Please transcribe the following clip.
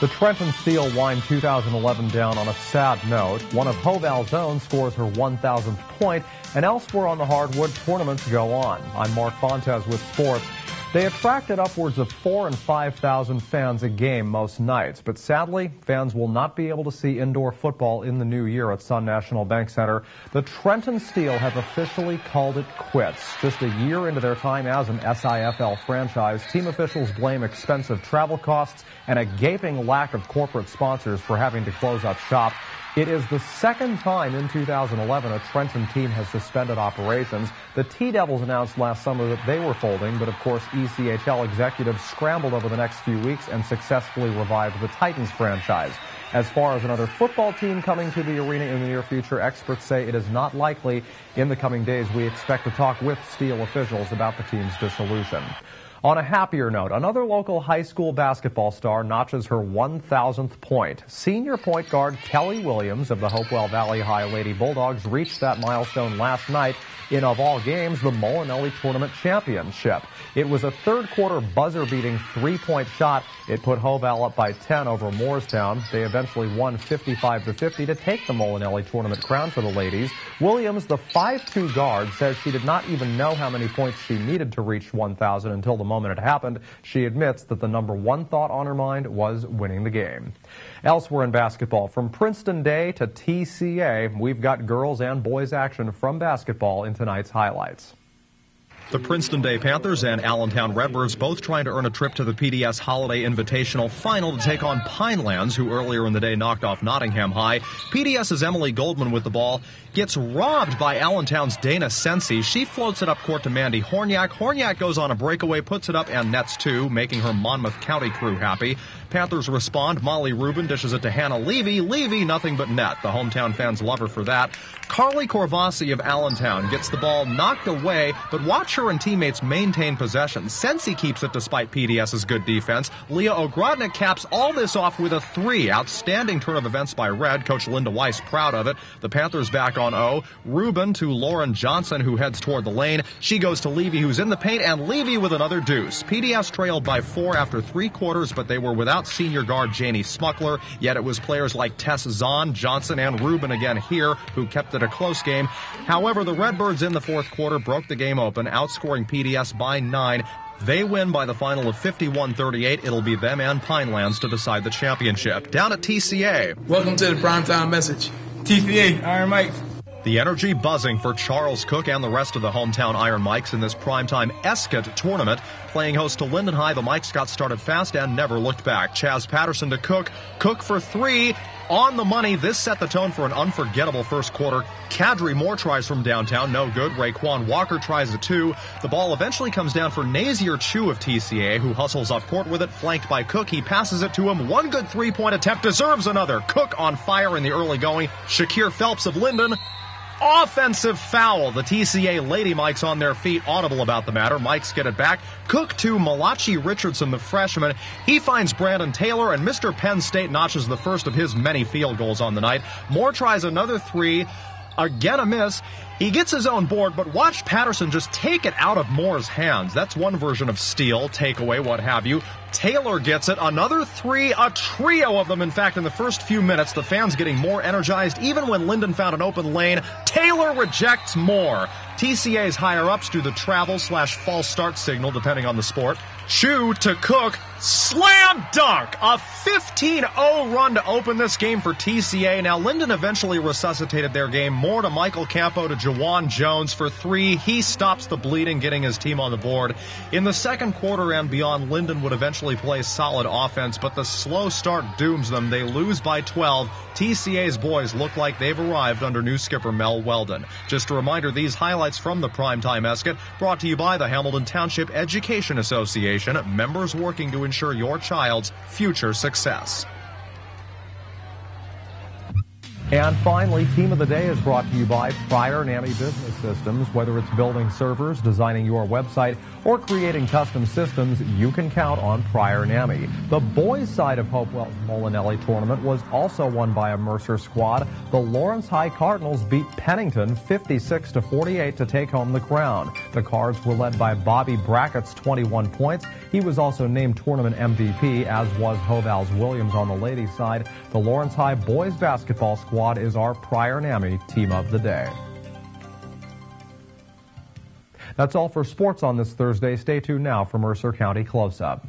The Trenton Steel wind 2011 down on a sad note. One of Hopewell's own scores her 1,000th point, and elsewhere on the hardwood, tournaments go on. I'm Mark Fontes with sports. They attracted upwards of 4,000 and 5,000 fans a game most nights, but sadly, fans will not be able to see indoor football in the new year at Sun National Bank Center. The Trenton Steel have officially called it quits. Just a year into their time as an SIFL franchise, team officials blame expensive travel costs and a gaping lack of corporate sponsors for having to close up shop. It is the second time in 2011 a Trenton team has suspended operations. The T-Devils announced last summer that they were folding, but of course ECHL executives scrambled over the next few weeks and successfully revived the Titans franchise. As far as another football team coming to the arena in the near future, experts say it is not likely. In the coming days, we expect to talk with Steel officials about the team's dissolution. On a happier note, another local high school basketball star notches her 1,000th point. Senior point guard Kelly Williams of the Hopewell Valley High Lady Bulldogs reached that milestone last night in, of all games, the Molinelli Tournament Championship. It was a third-quarter buzzer-beating three-point shot. It put Hopewell up by 10 over Moorestown. They eventually won 55-50 to take the Molinelli Tournament crown for the ladies. Williams, the 5'2 guard, says she did not even know how many points she needed to reach 1,000 until the moment it happened. She admits that the number one thought on her mind was winning the game. Elsewhere in basketball, from Princeton Day to TCA, we've got girls and boys action from basketball in tonight's highlights. The Princeton Day Panthers and Allentown Redbirds both trying to earn a trip to the PDS Holiday Invitational Final to take on Pinelands, who earlier in the day knocked off Nottingham High. PDS's Emily Goldman with the ball gets robbed by Allentown's Dana Sensi. She floats it up court to Mandy Horniak. Horniak goes on a breakaway, puts it up, and nets two, making her Monmouth County crew happy. Panthers respond. Molly Rubin dishes it to Hannah Levy. Levy, nothing but net. The hometown fans love her for that. Carly Corvassi of Allentown gets the ball knocked away, but watch her and teammates maintain possession. Sensi keeps it despite PDS's good defense. Leah Ogrodnik caps all this off with a three. Outstanding turn of events by Red. Coach Linda Weiss proud of it. The Panthers back on 0. Rubin to Lauren Johnson, who heads toward the lane. She goes to Levy, who's in the paint, and Levy with another deuce. PDS trailed by 4 after 3 quarters, but they were without senior guard Janie Smuckler, yet it was players like Tess Zahn, Johnson, and Rubin again here who kept it a close game. However, the Redbirds in the fourth quarter broke the game open, outscoring PDS by 9. They win by the final of 51-38. It'll be them and Pinelands to decide the championship. Down at TCA. Welcome to the primetime message. TCA, Iron Mikes. The energy buzzing for Charles Cook and the rest of the hometown Iron Mikes in this primetime ESCIT tournament. Playing host to Linden High, the Mikes got started fast and never looked back. Chaz Patterson to Cook. Cook for 3. On the money, this set the tone for an unforgettable first quarter. Kadri Moore tries from downtown, no good. Raekwon Walker tries a 2. The ball eventually comes down for Nazir Chu of TCA, who hustles up court with it, flanked by Cook. He passes it to him. One good three-point attempt, deserves another. Cook on fire in the early going. Shakir Phelps of Linden. Offensive foul. The TCA Lady Mikes on their feet, audible about the matter. Mikes get it back. Cook to Malachi Richardson, the freshman. He finds Brandon Taylor, and Mr. Penn State notches the first of his many field goals on the night. Moore tries another 3. Again a miss. He gets his own board, but watch Patterson just take it out of Moore's hands. That's one version of steal, takeaway, what have you. Taylor gets it. Another 3, a trio of them. In fact, in the first few minutes, the fans getting more energized even when Linden found an open lane. Taylor rejects Moore. TCA's higher-ups do the travel/false start signal, depending on the sport. Chu to Cook. Slam dunk! A 15-0 run to open this game for TCA. Now, Linden eventually resuscitated their game. Moore to Michael Campo to Jawan Jones for 3. He stops the bleeding, getting his team on the board. In the second quarter and beyond, Linden would eventually play solid offense, but the slow start dooms them. They lose by 12. TCA's boys look like they've arrived under new skipper Mel Weldon. Just a reminder, these highlights from the primetime ESCIT brought to you by the Hamilton Township Education Association, members working to ensure your child's future success. And finally, Team of the Day is brought to you by Prior and Amity Business Systems. Whether it's building servers, designing your website, or creating custom systems, you can count on Prior and Amity. The boys' side of Hopewell's Molinelli Tournament was also won by a Mercer squad. The Lawrence High Cardinals beat Pennington 56-48 to take home the crown. The Cards were led by Bobby Brackett's 21 points. He was also named tournament MVP, as was Hopewell's Williams on the ladies' side. The Lawrence High boys' basketball squad is our Prior and Amity Team of the Day. That's all for sports on this Thursday. Stay tuned now for Mercer County Close-Up.